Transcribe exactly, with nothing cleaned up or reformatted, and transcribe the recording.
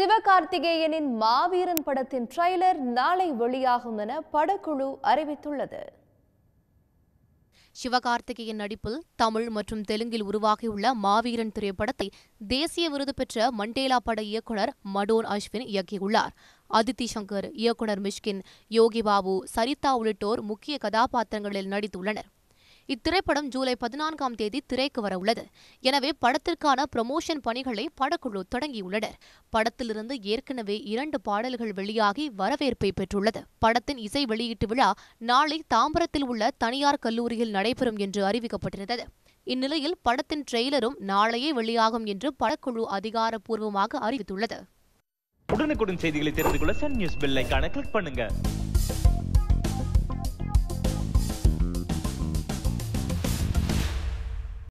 சிவகார்த்திகேயனின் மாவீரன் படத்தின் ட்ரைலர் நாளை வெளியாகும் என படக்குழு அறிவித்துள்ளது. சிவகார்த்திகேயன் நடிப்பில் தமிழ் மற்றும் தெலுங்கில் உருவாகியுள்ள மாவீரன் திரைப்படத்தை தேசிய விருது பெற்ற மண்டேலா பட இயக்குனர் மடோன் அஸ்வின் இயக்கியுள்ளார். அதிதி சங்கர், இயக்குனர் மிஷ்கின், யோகி பாபு, சரிதா உள்ளிட்டோர் முக்கிய கதாபாத்திரங்களில் நடித்துள்ளனர். இத்திரைப்படம் ஜூலை பதினான்காம் தேதி திரைக்கு வர உள்ளது. எனவே படத்திற்கான ப்ரமோஷன் பணிகளை படக்குழு தொடங்கியுள்ளனர். படத்திலிருந்து ஏற்கனவே இரண்டு பாடல்கள் வெளியாகி வரவேற்பை பெற்றுள்ளது. படத்தின் இசை வெளியீட்டு விழா நாளை தாம்பரத்தில் உள்ள தனியார் கல்லூரியில் நடைபெறும் என்று அறிவிக்கப்பட்டிருந்தது. இந்நிலையில் படத்தின் ட்ரெய்லரும் நாளையே வெளியாகும் என்று படக்குழு அதிகாரப்பூர்வமாக அறிவித்துள்ளது.